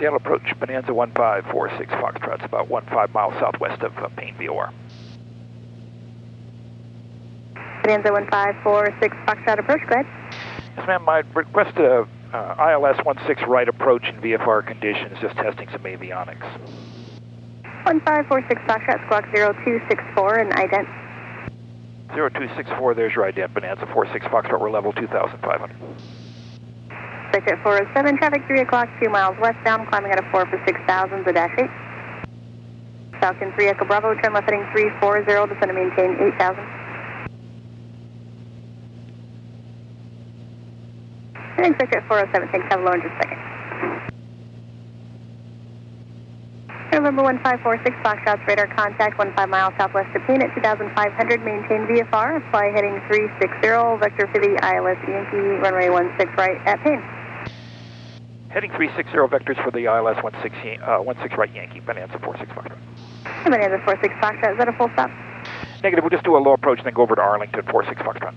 Seattle approach Bonanza 1546 Foxtrot's about 15 miles southwest of Paine VOR. Bonanza 1546 Foxtrot approach, go ahead. Yes ma'am, I request a ILS 16 right approach in VFR conditions, just testing some avionics. 1546 Foxtrot, squawk 0264 and IDENT. 0264, there's your IDENT, Bonanza 46 Foxtrot, we're level 2,500. Circuit 407, traffic 3 o'clock, 2 miles westbound, climbing out of 4 for 6,000, the dash 8. Falcon 3 Echo Bravo, turn left heading 340, descend to maintain 8,000. Heading circuit 407, thanks, have a low in just a second. November 1546, Foxtrot's radar contact, 15 miles southwest of Paine at 2,500, maintain VFR, apply heading 360, vector for the ILS Yankee, runway 16 right at Paine. Heading 360, vectors for the ILS 16 right Yankee, Bonanza 46 Foxtrot. Bonanza 46 Foxtrot, is that a full stop? Negative, we'll just do a low approach and then go over to Arlington 46 Foxtrot.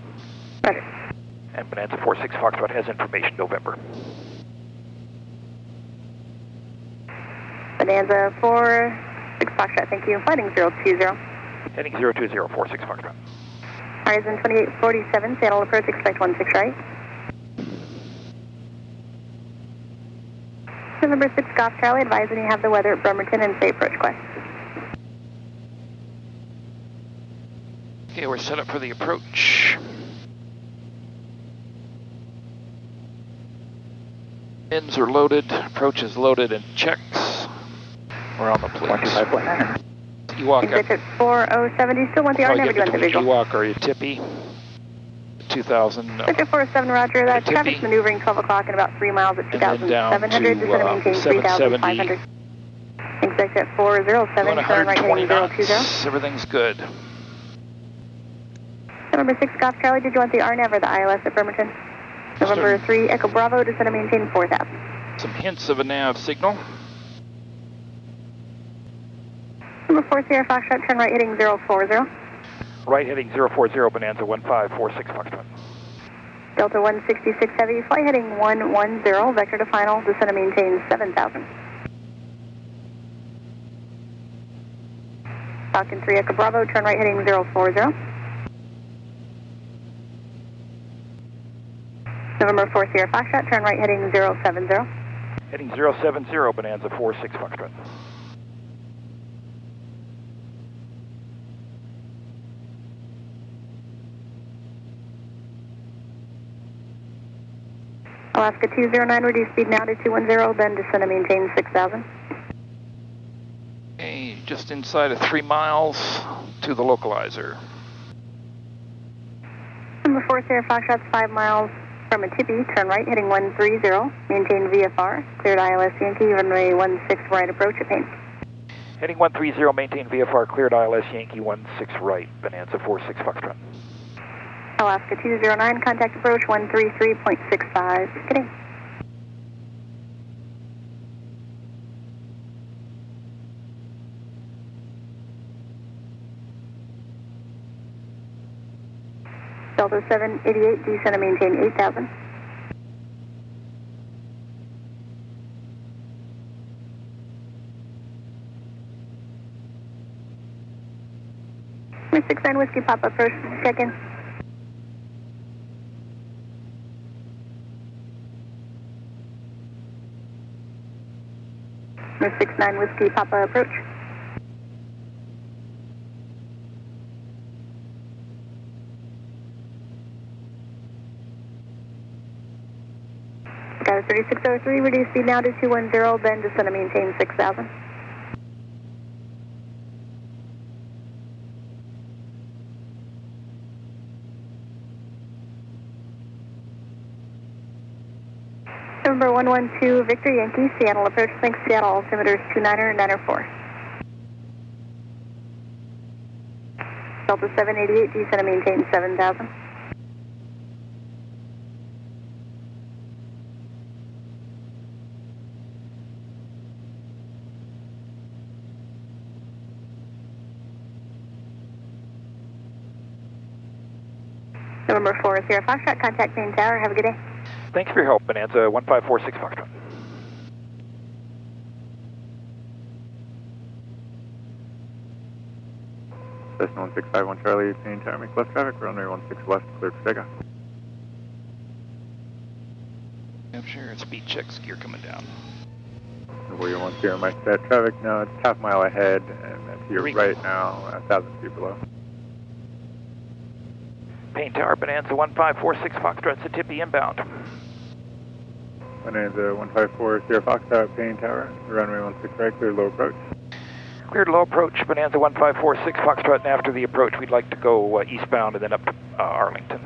Roger. And Bonanza 46 Foxtrot has information November. Bonanza 46 Foxtrot, thank you. Heading 020. Heading 020, 46 Foxtrot. Horizon 2847, Seattle approach, expect 16 right. November 6 Golf Charlie, advising you have the weather at Bremerton and say approach quest. Okay, we're set up for the approach. Ends are loaded, approach is loaded and checks. We're on the plane. You walk up. Exit 4070, you still want the RNAV again, individual. You walk, are you tippy? 2000. Exit 407, roger. That traffic's maneuvering 12 o'clock and about 3 miles at 2700. Descend to maintain 3500. Exit 407, turn right heading 020. Everything's good. November 6 Golf Charlie, did you want the RNAV or the ILS at Bremerton? November 3 Echo Bravo, descend to maintain 4000. Some hints of a nav signal. Number 4 Sierra Foxtrot, turn right heading 040. Right heading 040, Bonanza 1546 Foxtrot. Delta 166 Heavy, flight heading 110, vector to final, descend to maintain 7,000. Falcon 3 Echo Bravo, turn right heading 040. November 4 Sierra Foxtrot, turn right heading 070. Heading 070, Bonanza 46 Foxtrot. Alaska 209, reduce speed now to 210, then descend and maintain 6,000. Okay, just inside of 3 miles to the localizer. Number 4 Sierra Foxtrot's 5 miles from a tippy, turn right, heading 130, maintain VFR, cleared ILS Yankee, runway 16 right, approach at Paine. Heading 130, maintain VFR, cleared ILS Yankee, 16 right, Bonanza 46 Foxtrot. Alaska 209, contact approach 133.65. Kidding. Delta 788, descend and maintain 8,000. Miss 69 Whiskey Papa, approach check in. Number 69 Whiskey Papa, approach. Got a 3603, reduce speed now to 210, then descend to maintain 6,000. Number 112 Victor Yankee, Seattle approach, thanks Seattle, altimeters 2994. Delta 788, descend and maintain 7,000. Number 4 Sierra Foxtrot, contact Paine Tower, have a good day. Thanks for your help, Bonanza 1546 Foxtrot. Cessna 1651 Charlie, Paine, tower makes left traffic, runway 16 left, cleared for takeoff. Hampshire, speed checks, gear coming down. Warrior 10, my set traffic now, it's half mile ahead, and that's your right now, 1,000 feet below. Paine Tower, Bonanza 1546 Foxtrot, Satipi inbound. Bonanza 1540 Foxtrot, Paine Tower, runway 16 right, clear low approach. Cleared low approach, Bonanza 1546 Foxtrot, and after the approach we'd like to go eastbound and then up to Arlington.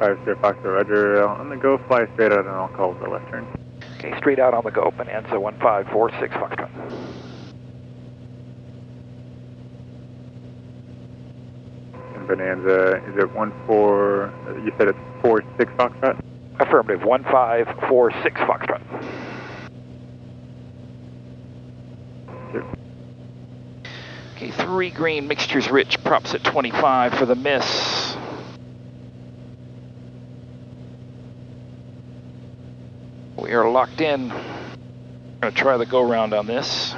50 Foxtrot, roger, on the go, fly straight out and I'll call the left turn. Okay, straight out on the go, Bonanza 1546 Foxtrot. Bonanza, is it 14, you said it's 46 Foxtrot? Affirmative, 1546 Foxtrot. Sure. Okay, 3 green, mixtures rich, props at 25 for the miss. We are locked in. We're going to try the go-round on this.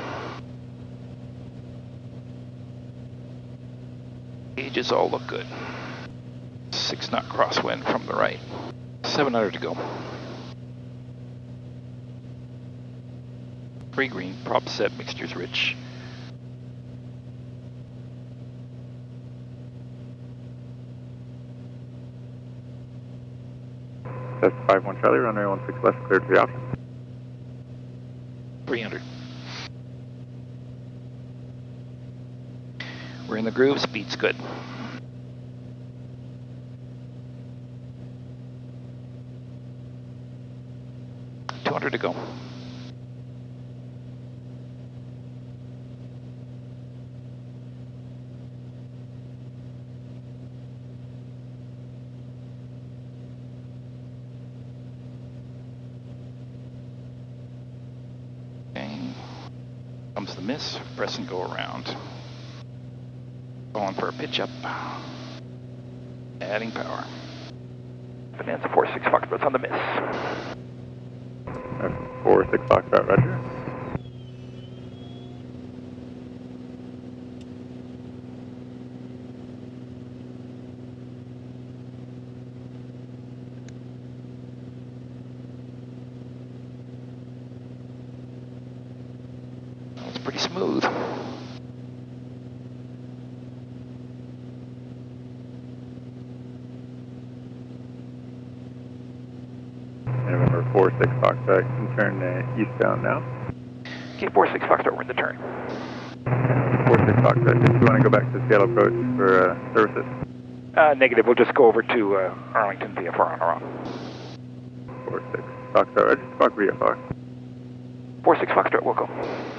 Gauges all look good. 6 knot crosswind from the right. 700 to go. 3 green, prop set, mixtures rich. That's 51 Charlie, runway 16 left, cleared to the option. 300. We're in the groove, speed's good. Two 200 to go. Dang. Comes the miss, press and go around. Going for a pitch up, adding power. Bonanza 46 Foxtrot's on the miss. 46 Foxtrot, roger. That's pretty smooth. Can turn eastbound now. Okay, 46 Foxtrot, we're in the turn. 46 Foxtrot, do you want to go back to Seattle approach for services? Negative, we'll just go over to Arlington VFR on our own. 46 Foxtrot, register VFR. 46 Foxtrot, we'll go.